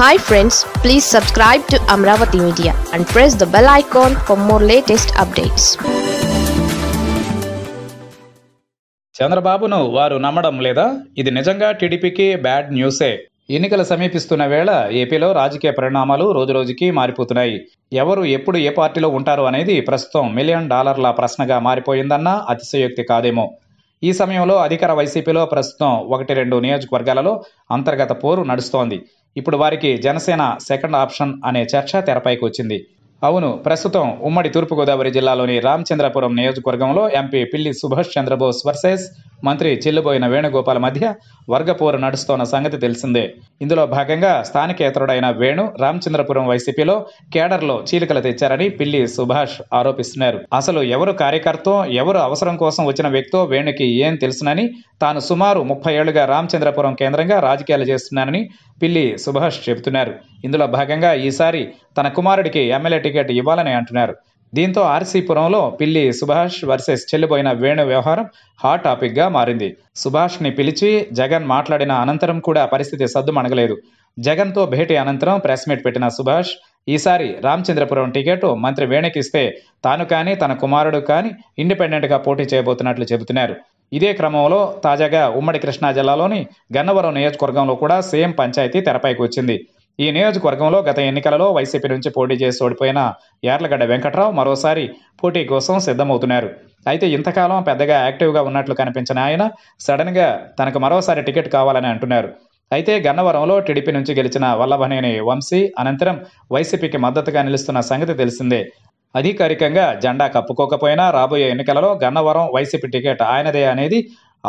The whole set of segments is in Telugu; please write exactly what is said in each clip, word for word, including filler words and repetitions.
Hi friends, please subscribe to Amravati Media and press the bell icon for more latest updates. చంద్రబాబును వారు నమ్మడం లేదా? ఇది నిజంగా టీడీపీకి బ్యాడ్ న్యూసే. ఎన్నికల సమీపిస్తున్న వేళ ఏపీలో రాజకీయ పరిణామాలు రోజురోజుకి మారిపోతున్నాయి. ఎవరు ఎప్పుడు ఏ పార్టీలో ఉంటారు అనేది ప్రస్తుతం మిలియన్ డాలర్ల ప్రశ్నగా మారిపోయిందన్న అతిశయోక్తి కాదేమో. ఈ సమయంలో అధికార వైసీపీలో ప్రస్తుతం ఒకటి రెండు నియోజకవర్గాలలో అంతర్గత పోరు నడుస్తోంది. ఇప్పుడు వారికి జనసేన సెకండ్ ఆప్షన్ అనే చర్చ తెరపైకి వచ్చింది. అవును, ప్రస్తుతం ఉమ్మడి తూర్పుగోదావరి జిల్లాలోని రామ్ చంద్రపురం నియోజకవర్గంలో ఎంపీ పిల్లి సుభాష్ చంద్రబోస్ వర్సెస్ మంత్రి చిల్లుబోయిన వేణుగోపాల్ మధ్య వర్గపోరు నడుస్తోన్న సంగతి తెలిసిందే. ఇందులో భాగంగా స్థానికేతరుడైన వేణు రామ్ చంద్రపురం వైసీపీలో కేడర్లో చీలికలు తెచ్చారని పిల్లి సుభాష్ ఆరోపిస్తున్నారు. అసలు ఎవరు కార్యకర్తో, ఎవరు అవసరం కోసం వచ్చిన వ్యక్తో వేణుకి ఏం తెలుసునని, తాను సుమారు ముప్పై ఏళ్లుగా రామ్ చంద్రపురం కేంద్రంగా రాజకీయాలు చేస్తున్నానని పిల్లి సుభాష్ చెబుతున్నారు. ఇందులో భాగంగా ఈసారి తన కుమారుడికి ఎమ్మెల్యే టికెట్ ఇవ్వాలని అంటున్నారు. దీంతో ఆర్సీపురంలో పిల్లి సుభాష్ వర్సెస్ చెల్లిపోయిన వేణు వ్యవహారం హాట్ టాపిక్గా మారింది. సుభాష్ని పిలిచి జగన్ మాట్లాడిన అనంతరం కూడా పరిస్థితి సద్దుమణగలేదు. జగన్తో భేటీ అనంతరం ప్రెస్ మీట్ పెట్టిన సుభాష్, ఈసారి రామచంద్రపురం టికెట్ మంత్రి వేణుకి ఇస్తే తాను కానీ తన కుమారుడు కానీ ఇండిపెండెంట్గా పోటీ చేయబోతున్నట్లు చెబుతున్నారు. ఇదే క్రమంలో తాజాగా ఉమ్మడి కృష్ణా జిల్లాలోని గన్నవరం నియోజకవర్గంలో కూడా సేమ్ పంచాయతీ తెరపైకి వచ్చింది. ఈ నియోజకవర్గంలో గత ఎన్నికలలో వైసీపీ నుంచి పోటీ చేసి ఓడిపోయిన యార్లగడ్డ వెంకటరావు మరోసారి పోటీ కోసం సిద్ధమవుతున్నారు. అయితే ఇంతకాలం పెద్దగా యాక్టివ్గా ఉన్నట్లు కనిపించిన ఆయన సడన్గా తనకు మరోసారి టికెట్ కావాలని అంటున్నారు. అయితే గన్నవరంలో టీడీపీ నుంచి గెలిచిన వల్లభనేని వంశీ అనంతరం వైసీపీకి మద్దతుగా నిలుస్తున్న సంగతి తెలిసిందే. అధికారికంగా జెండా కప్పుకోకపోయినా రాబోయే ఎన్నికలలో గన్నవరం వైసీపీ టికెట్ ఆయనదే అనేది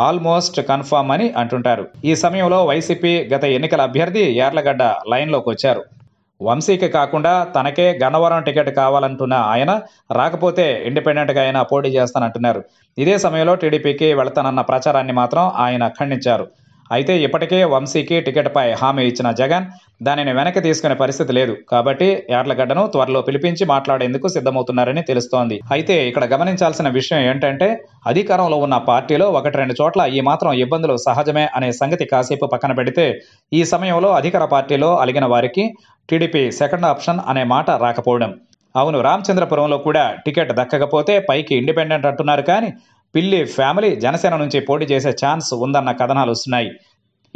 ఆల్మోస్ట్ కన్ఫర్మ్ అని అంటుంటారు. ఈ సమయంలో వైసీపీ గత ఎన్నికల అభ్యర్థి యార్లగడ్డ లైన్లోకి వచ్చారు. వంశీకి కాకుండా తనకే గన్నవరం టికెట్ కావాలంటున్న ఆయన, రాకపోతే ఇండిపెండెంట్గా అయినా పోటీ చేస్తానంటున్నారు. ఇదే సమయంలో టీడీపీకి వెళతానన్న ప్రచారాన్ని మాత్రం ఆయన ఖండించారు. అయితే ఇప్పటికే వంశీకి టికెట్పై హామీ ఇచ్చిన జగన్ దానిని వెనక్కి తీసుకునే పరిస్థితి లేదు. కాబట్టి యార్లగడ్డను త్వరలో పిలిపించి మాట్లాడేందుకు సిద్ధమవుతున్నారని తెలుస్తోంది. అయితే ఇక్కడ గమనించాల్సిన విషయం ఏంటంటే, అధికారంలో ఉన్న పార్టీలో ఒకటి రెండు చోట్ల ఈ మాత్రం ఇబ్బందులు సహజమే అనే సంగతి కాసేపు పక్కన పెడితే, ఈ సమయంలో అధికార పార్టీలో అలిగిన వారికి టీడీపీ సెకండ్ ఆప్షన్ అనే మాట రాకపోవడం. అవును, రామచంద్రపురంలో కూడా టికెట్ దక్కకపోతే పైకి ఇండిపెండెంట్ అంటున్నారు, కానీ పిల్లి ఫ్యామిలీ జనసేన నుంచి పోటీ చేసే ఛాన్స్ ఉందన్న కథనాలు వస్తున్నాయి.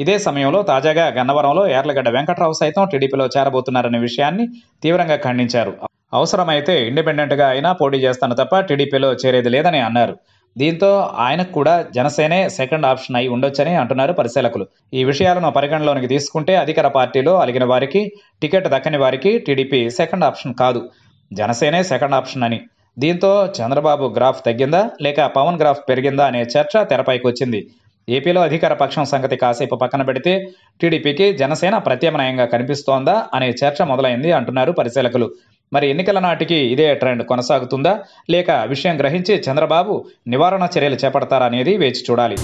ఇదే సమయంలో తాజాగా గన్నవరంలో యార్లగడ్డ వెంకటరావు సైతం టీడీపీలో చేరబోతున్నారనే విషయాన్ని తీవ్రంగా ఖండించారు. అవసరమైతే ఇండిపెండెంట్గా అయినా పోటీ చేస్తాను తప్ప టీడీపీలో చేరేది లేదని అన్నారు. దీంతో ఆయనకు కూడా జనసేనే సెకండ్ ఆప్షన్ అయి ఉండొచ్చని అంటున్నారు పరిశీలకులు. ఈ విషయాలను పరిగణలోనికి తీసుకుంటే అధికార పార్టీలో అలిగిన వారికి, టికెట్ దక్కని వారికి టీడీపీ సెకండ్ ఆప్షన్ కాదు, జనసేనే సెకండ్ ఆప్షన్ అని. దీంతో చంద్రబాబు గ్రాఫ్ తగ్గిందా లేక పవన్ గ్రాఫ్ పెరిగిందా అనే చర్చ తెరపైకి వచ్చింది. ఏపీలో అధికార పక్షం సంగతి కాసేపు పక్కన పెడితే టీడీపీకి జనసేన ప్రత్యామ్నాయంగా కనిపిస్తోందా అనే చర్చ మొదలైంది అంటున్నారు పరిశీలకులు. మరి ఎన్నికల నాటికి ఇదే ట్రెండ్ కొనసాగుతుందా లేక విషయం గ్రహించి చంద్రబాబు నివారణ చర్యలు చేపడతారా అనేది వేచి చూడాలి.